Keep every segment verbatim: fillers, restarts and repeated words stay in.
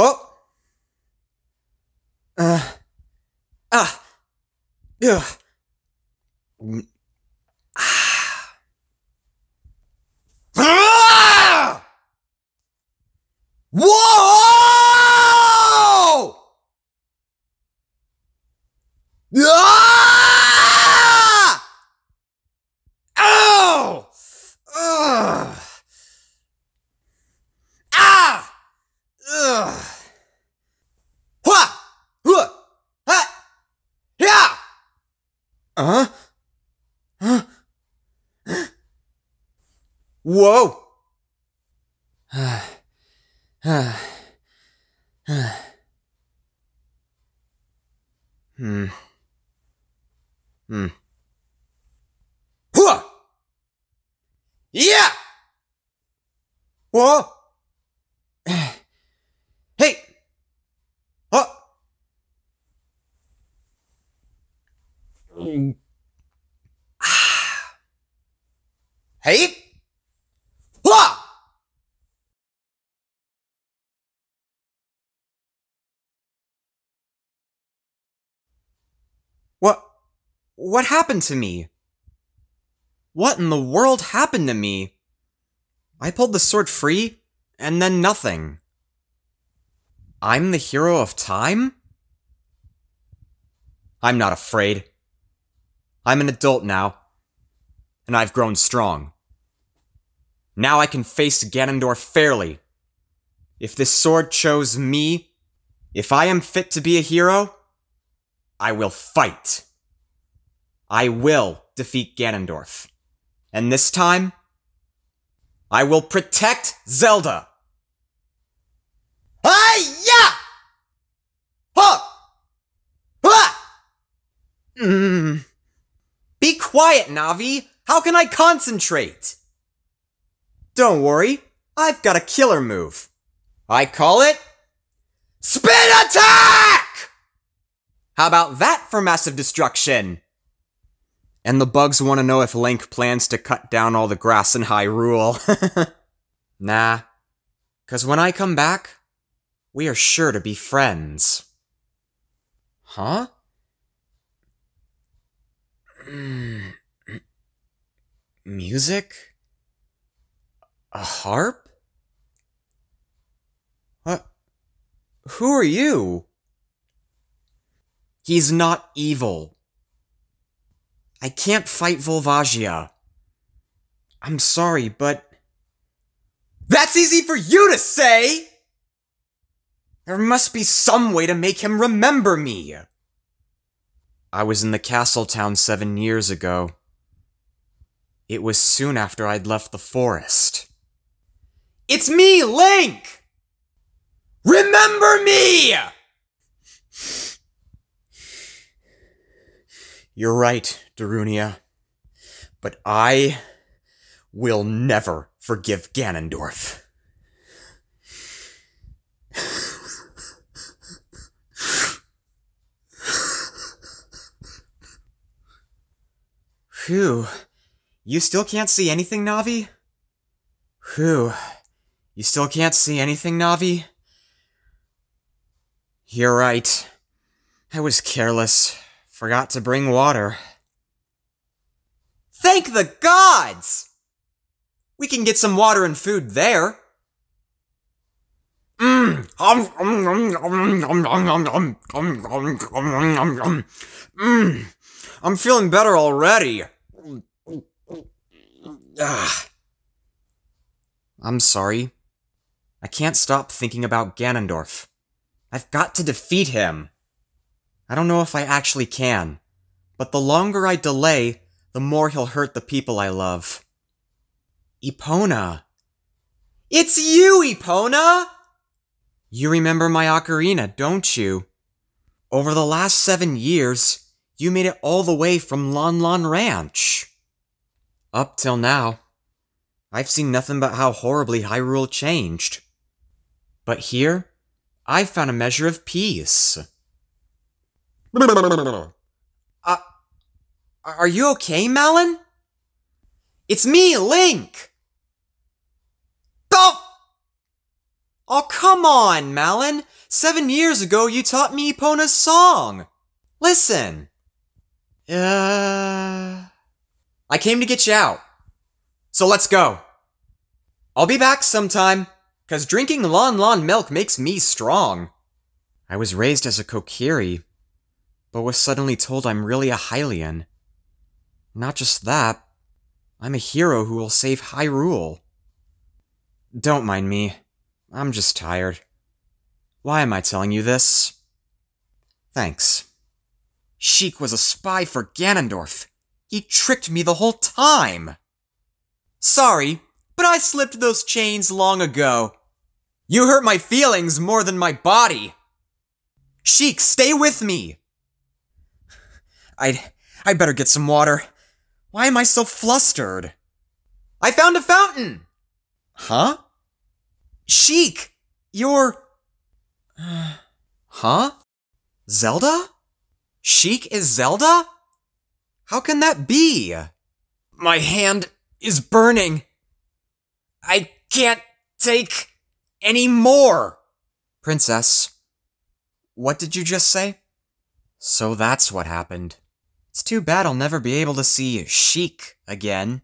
Oh! Uh. Ah! Ugh. Mm. Ah. Ah! Whoa! Ah! Ow! Ugh. Ah! Ugh. Huh? Huh? Whoa! Uh, uh, uh. Hmm. Hmm. Huh! Yeah! Whoa! Hey! Huh? Hey? Wah! What? What happened to me? What in the world happened to me? I pulled the sword free, and then nothing. I'm the hero of time? I'm not afraid. I'm an adult now, and I've grown strong. Now I can face Ganondorf fairly. If this sword chose me, if I am fit to be a hero, I will fight. I will defeat Ganondorf. And this time, I will protect Zelda. Hi-ya! Ha! Ha! Mmm. Be quiet, Navi! How can I concentrate? Don't worry, I've got a killer move. I call it... Spin Attack! How about that for massive destruction? And the bugs want to know if Link plans to cut down all the grass in Hyrule. Nah. Cause when I come back, we are sure to be friends. Huh? Music? A harp? What? Who are you? He's not evil. I can't fight Volvagia. I'm sorry, but... That's easy for you to say! There must be some way to make him remember me! I was in the castle town seven years ago. It was soon after I'd left the forest. It's me, Link! Remember me! You're right, Darunia. But I will never forgive Ganondorf. Phew. You still can't see anything, Navi? Whew. You still can't see anything, Navi? You're right. I was careless. Forgot to bring water. Thank the gods! We can get some water and food there. Mmm. Um, um, um, um, um, um, um, um, um, um, um. I'm feeling better already. Ugh. I'm sorry. I can't stop thinking about Ganondorf. I've got to defeat him. I don't know if I actually can, but the longer I delay, the more he'll hurt the people I love. Epona. It's you, Epona! You remember my ocarina, don't you? Over the last seven years, you made it all the way from Lon Lon Ranch. Up till now, I've seen nothing but how horribly Hyrule changed. But here, I've found a measure of peace. Uh, are you okay, Malon? It's me, Link! Oh! Oh, come on, Malon! Seven years ago you taught me Epona's song! Listen! Uh... I came to get you out. So let's go. I'll be back sometime, cause drinking Lon Lon milk makes me strong. I was raised as a Kokiri, but was suddenly told I'm really a Hylian. Not just that, I'm a hero who will save Hyrule. Don't mind me. I'm just tired. Why am I telling you this? Thanks. Sheik was a spy for Ganondorf. He tricked me the whole time. Sorry, but I slipped those chains long ago. You hurt my feelings more than my body. Sheik, stay with me. I'd, I'd better get some water. Why am I so flustered? I found a fountain. Huh? Sheik, you're... Huh? Zelda? Sheik is Zelda? How can that be? My hand is burning. I can't take any more. Princess, what did you just say? So that's what happened. It's too bad I'll never be able to see Sheik again.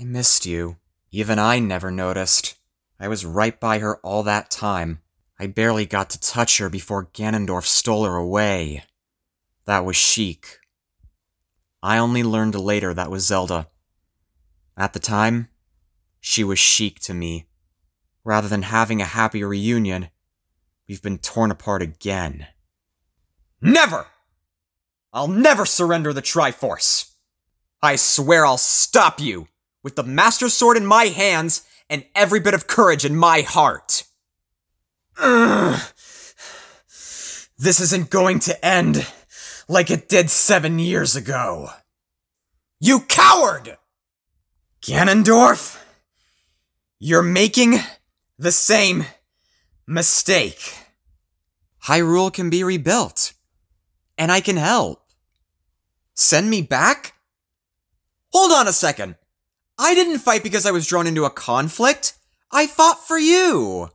I missed you. Even I never noticed. I was right by her all that time. I barely got to touch her before Ganondorf stole her away. That was Sheik. I only learned later that was Zelda. At the time, she was Sheik to me. Rather than having a happy reunion, we've been torn apart again. Never! I'll never surrender the Triforce! I swear I'll stop you, with the Master Sword in my hands and every bit of courage in my heart! Ugh. This isn't going to end like it did seven years ago. You coward! Ganondorf, you're making the same mistake. Hyrule can be rebuilt, and I can help. Send me back? Hold on a second. I didn't fight because I was drawn into a conflict. I fought for you.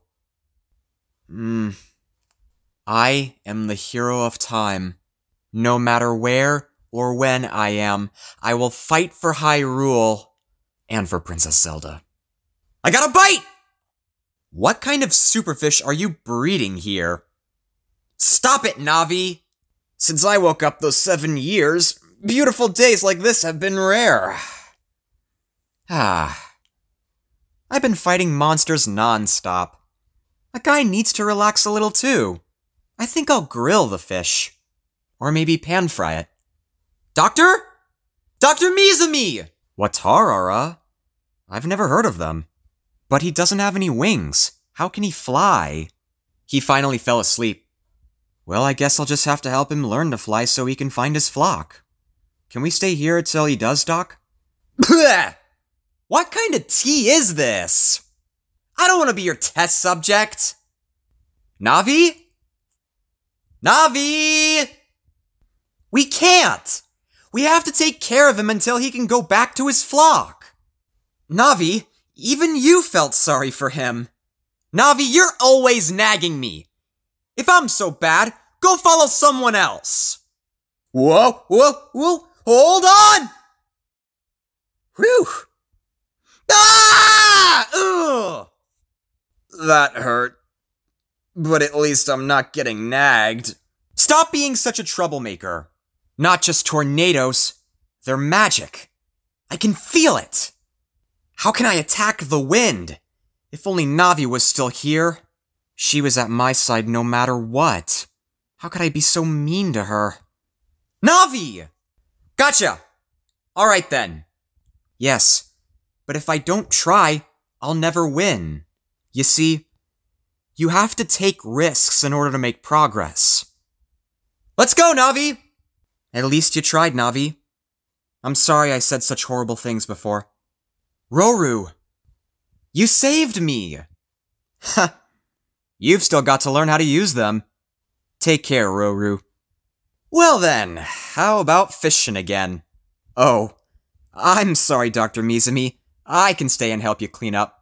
Mm. I am the hero of time. No matter where or when I am, I will fight for Hyrule and for Princess Zelda. I got a bite! What kind of superfish are you breeding here? Stop it, Navi! Since I woke up those seven years, beautiful days like this have been rare. Ah. I've been fighting monsters non-stop. A guy needs to relax a little too. I think I'll grill the fish. Or maybe pan-fry it. Doctor? Doctor Mizumi! Watarara? I've never heard of them. But he doesn't have any wings. How can he fly? He finally fell asleep. Well, I guess I'll just have to help him learn to fly so he can find his flock. Can we stay here until he does, Doc? What kind of tea is this? I don't want to be your test subject. Navi? Navi! We can't. We have to take care of him until he can go back to his flock. Navi, even you felt sorry for him. Navi, you're always nagging me. If I'm so bad, go follow someone else. Whoa, whoa, whoa, hold on! Whew. Ah! Ugh! That hurt. But at least I'm not getting nagged. Stop being such a troublemaker. Not just tornadoes, they're magic. I can feel it. How can I attack the wind? If only Navi was still here. She was at my side no matter what. How could I be so mean to her? Navi! Gotcha! Alright then. Yes, but if I don't try, I'll never win. You see, you have to take risks in order to make progress. Let's go, Navi! At least you tried, Navi. I'm sorry I said such horrible things before. Roru, you saved me! Ha! You've still got to learn how to use them. Take care, Roru. Well then, how about fishing again? Oh, I'm sorry, Doctor Mizumi. I can stay and help you clean up.